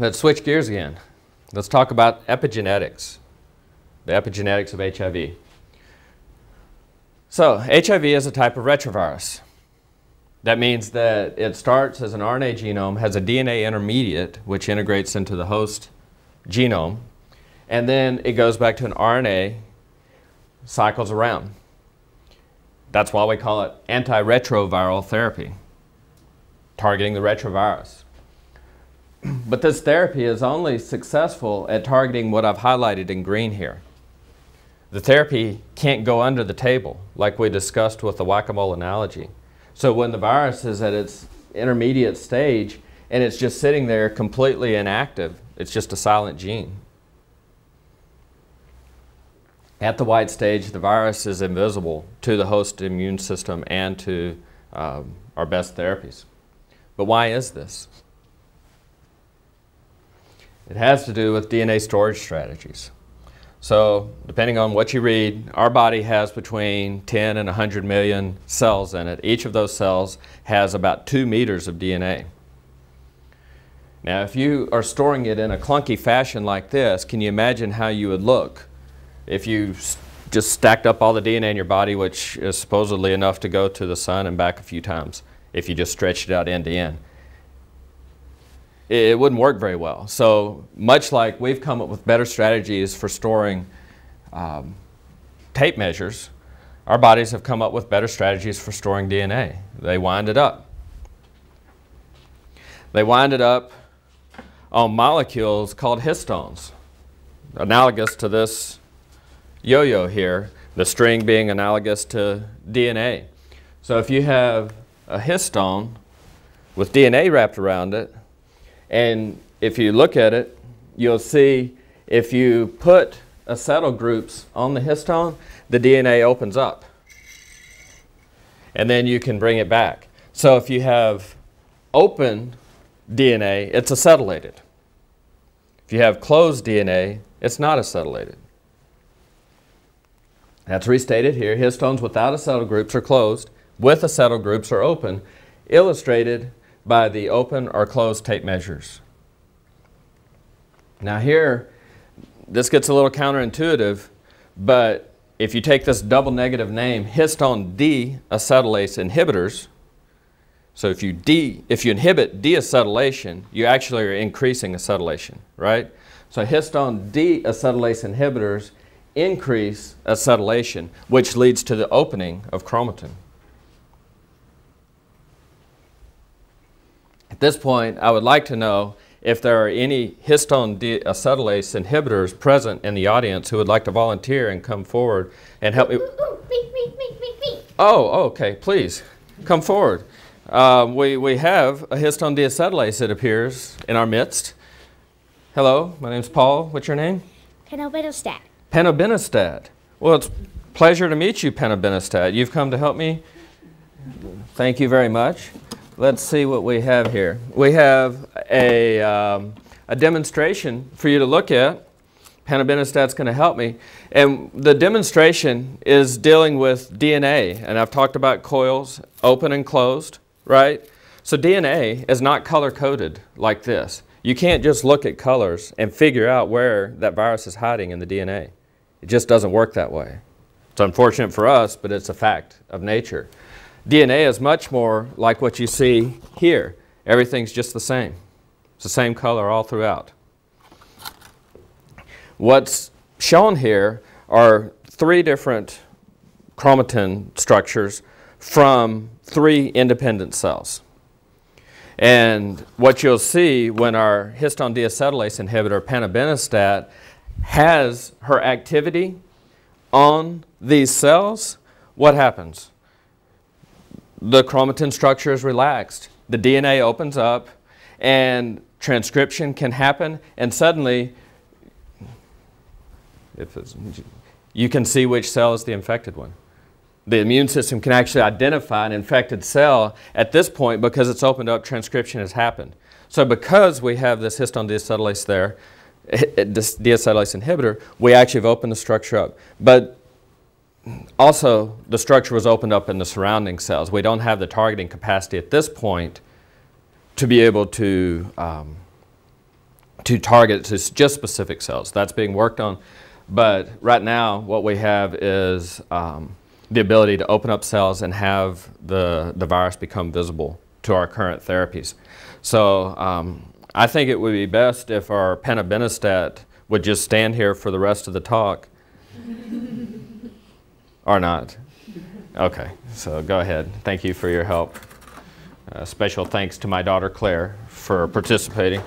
let's switch gears again. Let's talk about epigenetics, the epigenetics of HIV. So HIV is a type of retrovirus. That means that it starts as an RNA genome, has a DNA intermediate, which integrates into the host genome, and then it goes back to an RNA, cycles around. That's why we call it antiretroviral therapy, targeting the retrovirus. But this therapy is only successful at targeting what I've highlighted in green here. The therapy can't go under the table, like we discussed with the whack-a-mole analogy. So when the virus is at its intermediate stage and it's just sitting there completely inactive, it's just a silent gene. At the white stage, the virus is invisible to the host immune system and to our best therapies. But why is this? It has to do with DNA storage strategies. So depending on what you read, our body has between 10 and 100 million cells in it. Each of those cells has about 2 meters of DNA. Now if you are storing it in a clunky fashion like this, can you imagine how you would look if you just stacked up all the DNA in your body, which is supposedly enough to go to the sun and back a few times if you just stretched it out end to end? It wouldn't work very well. So much like we've come up with better strategies for storing tape measures, our bodies have come up with better strategies for storing DNA. They wind it up. They wind it up on molecules called histones, analogous to this yo-yo here, the string being analogous to DNA. So if you have a histone with DNA wrapped around it, and if you look at it, you'll see if you put acetyl groups on the histone, the DNA opens up. And then you can bring it back. So if you have open DNA, it's acetylated. If you have closed DNA, it's not acetylated. That's restated here. Histones without acetyl groups are closed, with acetyl groups are open, illustrated by the open or closed tape measures. Now here, this gets a little counterintuitive, but if you take this double negative name, histone deacetylase inhibitors, so if you inhibit deacetylation, you actually are increasing acetylation, right? So histone deacetylase inhibitors increase acetylation, which leads to the opening of chromatin. At this point, I would like to know if there are any histone deacetylase inhibitors present in the audience who would like to volunteer and come forward and help me. Oh, okay, please, come forward. We have a histone deacetylase, it appears, in our midst. Hello, my name's Paul. What's your name? Panobinostat. Panobinostat. Well, it's a pleasure to meet you, Panobinostat. You've come to help me. Thank you very much. Let's see what we have here. We have a demonstration for you to look at. Panobinostat's going to help me. And the demonstration is dealing with DNA. And I've talked about coils, open and closed, right? So DNA is not color-coded like this. You can't just look at colors and figure out where that virus is hiding in the DNA. It just doesn't work that way. It's unfortunate for us, but it's a fact of nature. DNA is much more like what you see here. Everything's just the same. It's the same color all throughout. What's shown here are 3 different chromatin structures from 3 independent cells. And what you'll see when our histone deacetylase inhibitor, panobinostat, has her activity on these cells, what happens? The chromatin structure is relaxed, the DNA opens up, and transcription can happen, and suddenly you can see which cell is the infected one. The immune system can actually identify an infected cell at this point because it's opened up, transcription has happened. So because we have this histone deacetylase there, this deacetylase inhibitor, we actually have opened the structure up. But also, the structure was opened up in the surrounding cells. We don't have the targeting capacity at this point to be able to to target just specific cells. That's being worked on. But right now, what we have is the ability to open up cells and have the virus become visible to our current therapies. So I think it would be best if our Panobinostat would just stand here for the rest of the talk. Or not. Okay, so go ahead. Thank you for your help. Special thanks to my daughter, Claire, for participating.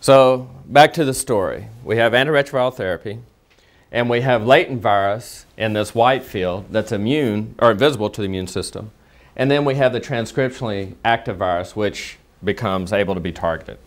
So back to the story. We have antiretroviral therapy, and we have latent virus in this white field that's immune or invisible to the immune system. And then we have the transcriptionally active virus, which becomes able to be targeted.